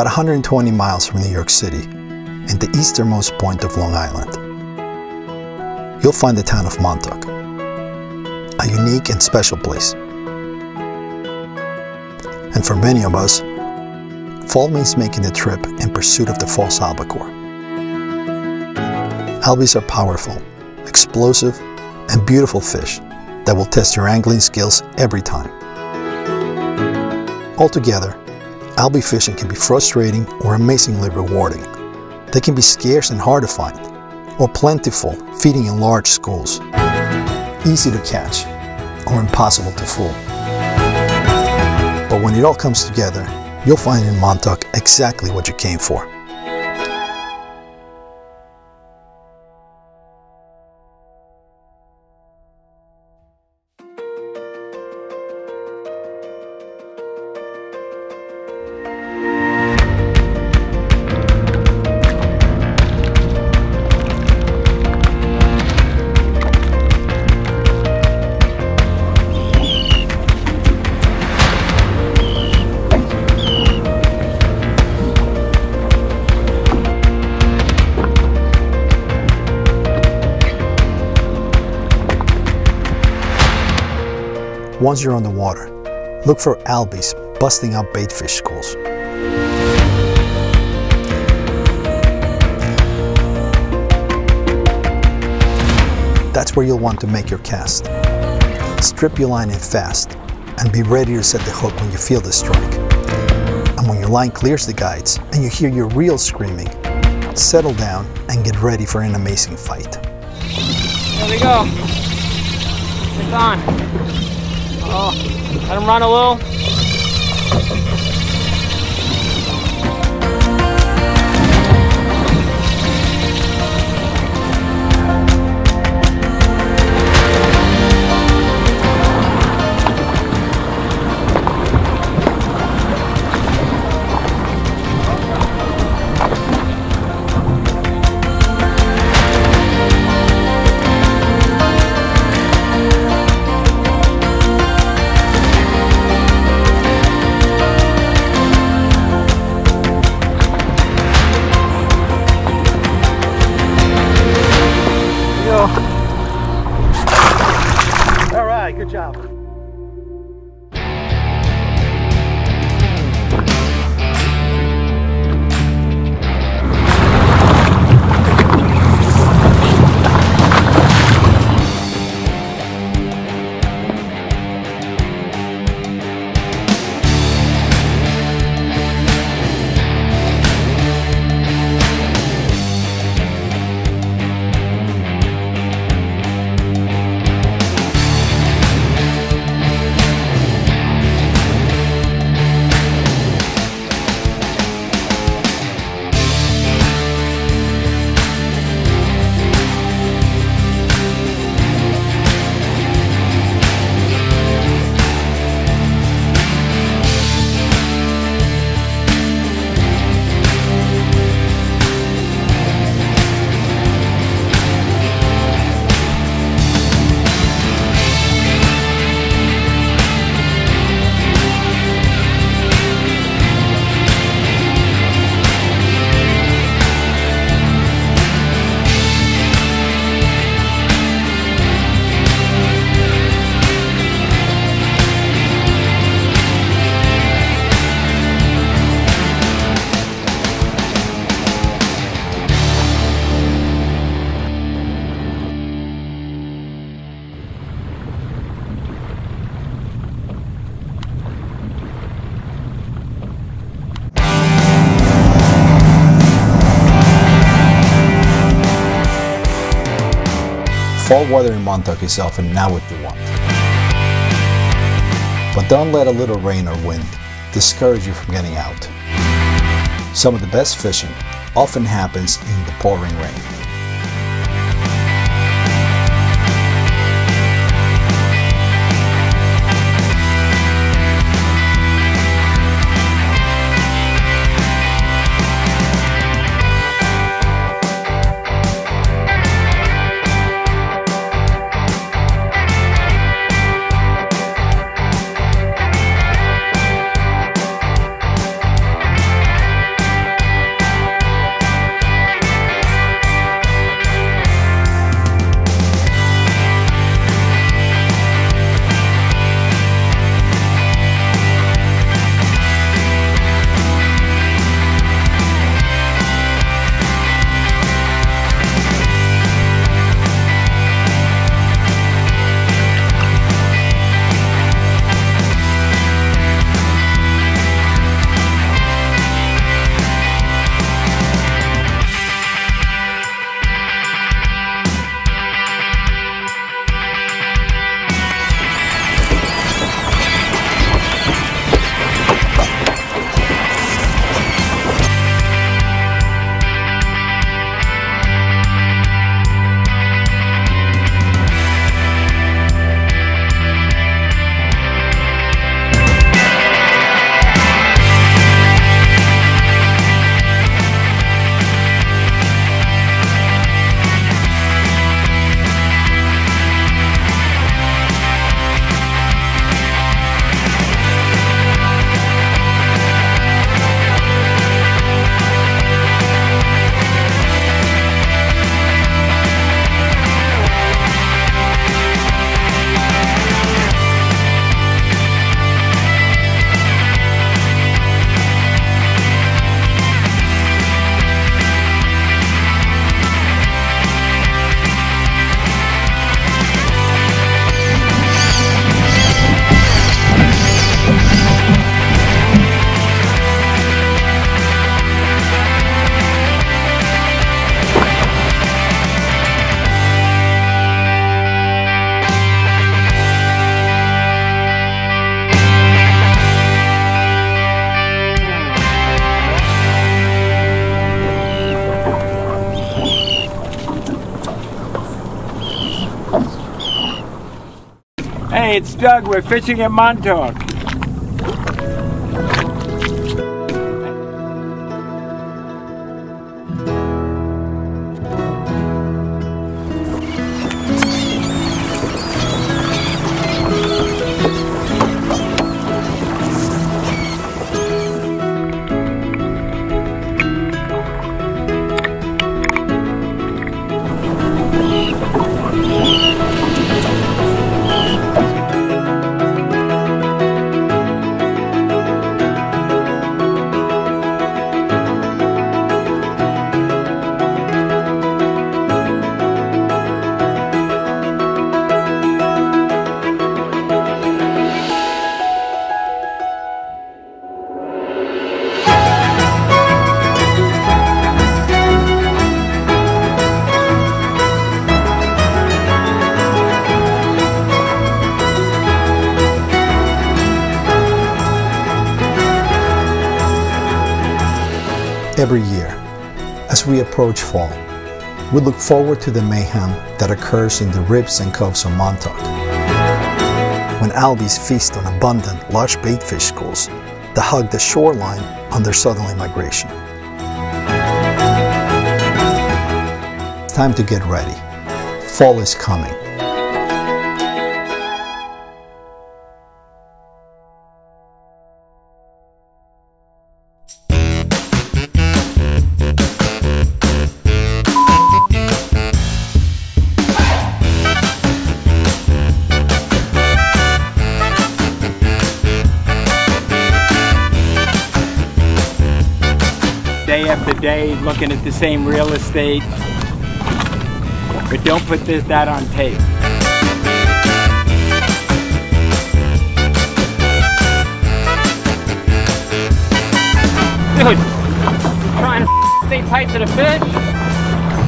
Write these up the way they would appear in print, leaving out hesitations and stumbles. about 120 miles from New York City and the easternmost point of Long Island. You'll find the town of Montauk, a unique and special place. And for many of us, fall means making the trip in pursuit of the false albacore. Albies are powerful, explosive, and beautiful fish that will test your angling skills every time. Altogether, albie fishing can be frustrating or amazingly rewarding. They can be scarce and hard to find, or plentiful, feeding in large schools, easy to catch, or impossible to fool. But when it all comes together, you'll find in Montauk exactly what you came for. Once you're on the water, look for albies busting out baitfish schools. That's where you'll want to make your cast. Strip your line in fast and be ready to set the hook when you feel the strike. And when your line clears the guides and you hear your reel screaming, settle down and get ready for an amazing fight. There we go. It's on. Oh, let him run a little. All right, good job. Fall weather in Montauk is often not what you want. But don't let a little rain or wind discourage you from getting out. Some of the best fishing often happens in the pouring rain. Hey, it's Doug. We're fishing at Montauk. Every year, as we approach fall, we look forward to the mayhem that occurs in the ribs and coves of Montauk, when albies feast on abundant, large baitfish schools that hug the shoreline on their southerly migration. It's time to get ready. Fall is coming. Day after day, looking at the same real estate, but don't put that on tape. Dude, trying to stay tight to the fish,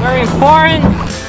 very important.